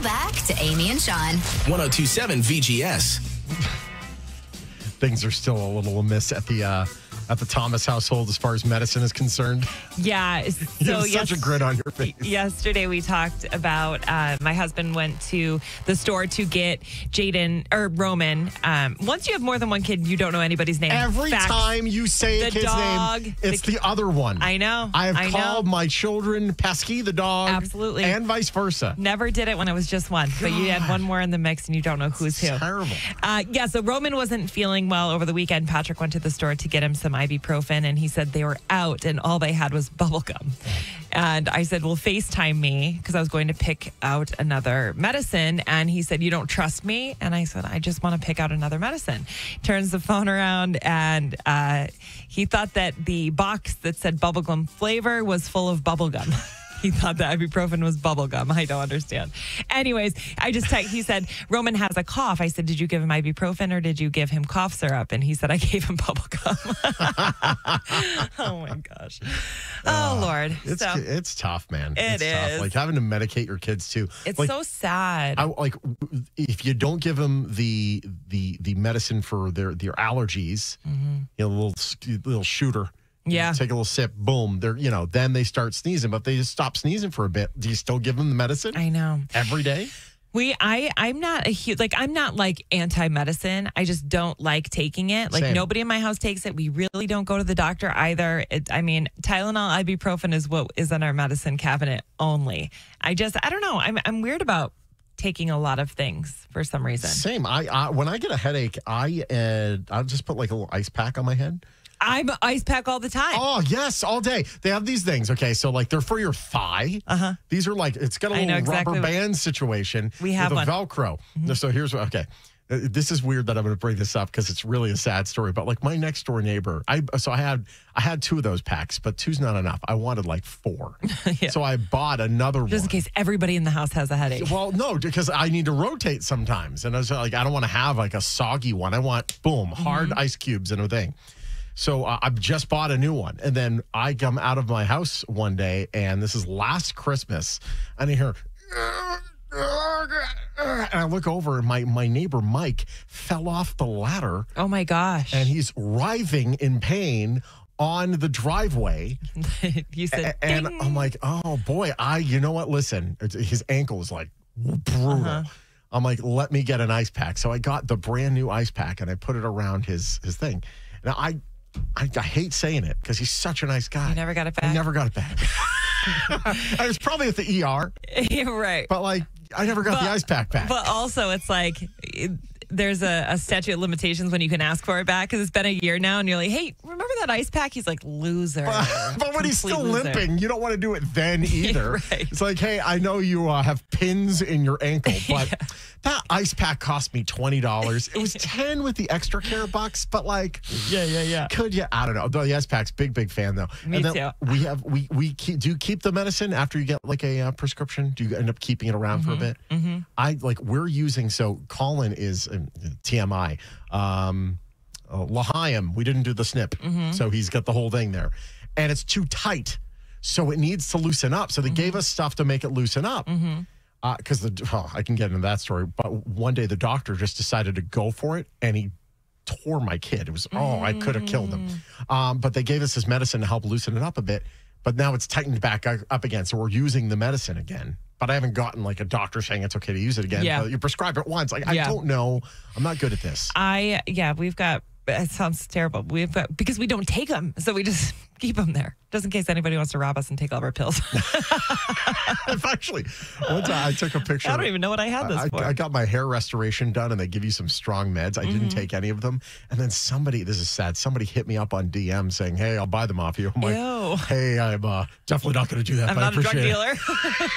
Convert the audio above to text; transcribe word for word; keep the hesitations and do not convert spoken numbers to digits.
Now back to Aimee and Shawn. one oh two seven V G S. Things are still a little amiss at the uh, at the Thomas household as far as medicine is concerned. Yeah. So you have such a grin on your face. Yesterday we talked about uh, my husband went to the store to get Jaden or Roman. Um, once you have more than one kid, you don't know anybody's name. Every Fact, time you say a kid's dog, name, it's the, the other one. I know. I have I called know. my children Pesky the dog. Absolutely. And vice versa. Never did it when it was just one. God. But you had one more in the mix and you don't know who's it's who. Terrible. Uh, yeah. So Roman wasn't feeling well over the weekend. Patrick went to the store to get him some ibuprofen, and he said they were out and all they had was bubble gum. And I said, well, FaceTime me, because I was going to pick out another medicine. And he said, you don't trust me? And I said, I just want to pick out another medicine. Turns the phone around, and uh, he thought that the box that said bubblegum flavor was full of bubblegum. He thought that ibuprofen was bubblegum. I don't understand. Anyways, I just text, he said, Roman has a cough. I said, did you give him ibuprofen or did you give him cough syrup? And he said, I gave him bubblegum. Oh my gosh. Oh, uh, Lord. It's, so, it's tough, man. It it's is. Tough. Like having to medicate your kids too. It's like, so sad. I, like if you don't give them the, the, the medicine for their, their allergies, mm-hmm. you know, a little, little shooter. Yeah. Take a little sip. Boom. They're, you know, then they start sneezing, but if they just stop sneezing for a bit, do you still give them the medicine? I know. Every day? We, I, I'm not a huge, like, I'm not like anti-medicine. I just don't like taking it. Like, Same. Nobody in my house takes it. We really don't go to the doctor either. It, I mean, Tylenol, ibuprofen is what is in our medicine cabinet only. I just, I don't know. I'm, I'm weird about taking a lot of things for some reason. Same. I, I when I get a headache, I, uh, I'll just put like a little ice pack on my head. I'm ice pack all the time. Oh, yes, all day. They have these things. Okay, so like they're for your thigh. Uh-huh. These are like, it's got a little exactly rubber band situation. We have with a one. Velcro. Mm-hmm. So here's what, okay. This is weird that I'm going to bring this up because it's really a sad story. But like my next door neighbor, I so I had I had two of those packs, but two's not enough. I wanted like four, yeah. So I bought another just one. Just in case everybody in the house has a headache. Well, no, because I need to rotate sometimes, and I was like, I don't want to have like a soggy one. I want boom hard mm-hmm. ice cubes and a thing. So uh, I've just bought a new one, and then I come out of my house one day, and this is last Christmas, and I hear, and I look over, and my, my neighbor Mike fell off the ladder. Oh, my gosh. And he's writhing in pain on the driveway. You said, and ding. I'm like, oh, boy, I, you know what, listen, his ankle is like brutal. Uh-huh. I'm like, let me get an ice pack. So I got the brand new ice pack, and I put it around his, his thing. Now, I... I, I hate saying it because he's such a nice guy. You never got it back? I never got it back. I was probably at the E R. Yeah, right. But, like, I never got but, the ice pack back. But also, it's like it, there's a, a statute of limitations when you can ask for it back because it's been a year now, and you're like, hey, remember that ice pack? He's like, loser. But, but when he's still loser. limping, you don't want to do it then either. Right. It's like, hey, I know you uh, have pins in your ankle, but yeah. That ice pack cost me twenty dollars. It was ten with the extra care bucks, but like, yeah, yeah, yeah. Could you? I don't know. The ice pack's big, big fan though. Me and then too. We have we we keep, do you keep the medicine after you get like a uh, prescription? Do you end up keeping it around mm-hmm. for a bit? Mm-hmm. I like we're using so Colin is uh, T M I. Um, uh, L'chaim, we didn't do the snip, mm-hmm. so he's got the whole thing there, and it's too tight, so it needs to loosen up. So they mm-hmm. gave us stuff to make it loosen up. Mm-hmm. Because uh, the oh, I can get into that story, but one day the doctor just decided to go for it, and he tore my kid. It was oh, mm. I could have killed him. Um, but they gave us this medicine to help loosen it up a bit. But now it's tightened back up again, so we're using the medicine again. But I haven't gotten like a doctor saying it's okay to use it again. Yeah. You prescribe it once. Like yeah. I don't know. I'm not good at this. I yeah, we've got. It sounds terrible. We've got because we don't take them, so we just keep them there, just in case anybody wants to rob us and take all of our pills. Actually, one time I took a picture. I don't even know what I had this I, for. I got my hair restoration done, and they give you some strong meds. I mm-hmm. didn't take any of them, and then somebody. This is sad. Somebody hit me up on D M saying, "Hey, I'll buy them off you." I'm like, Ew. "Hey, I'm uh, definitely not going to do that." I'm but not I a drug dealer.